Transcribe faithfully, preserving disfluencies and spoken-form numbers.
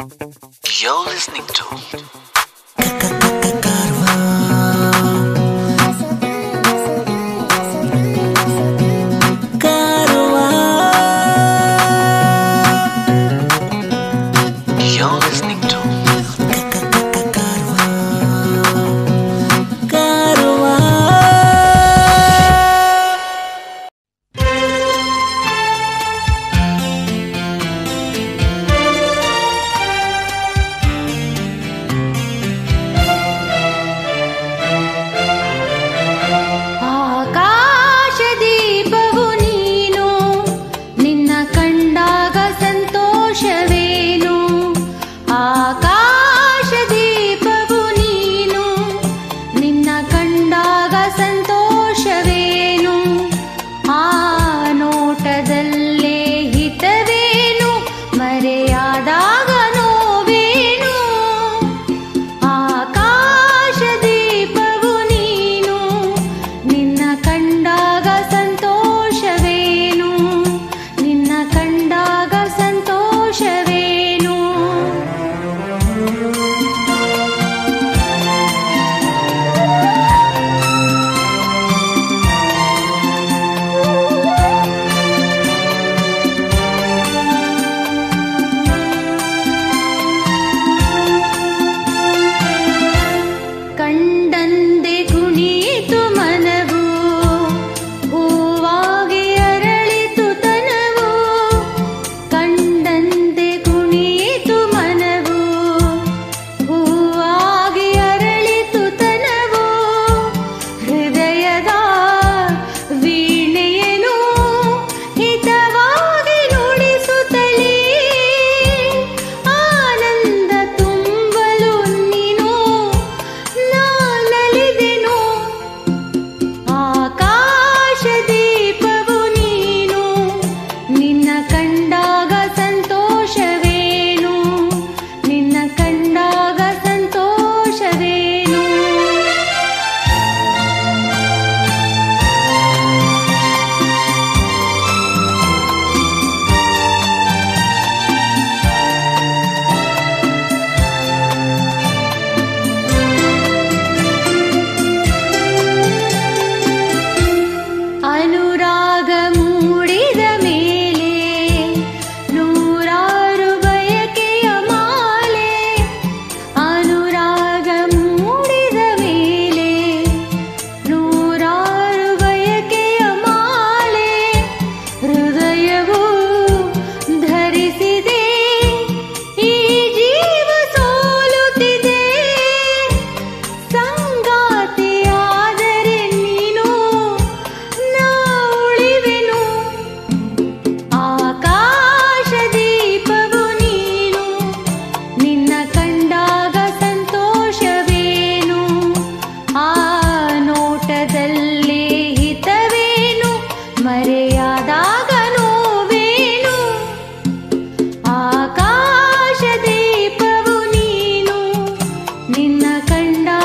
You're listening to Karwa. You're listening to Kanda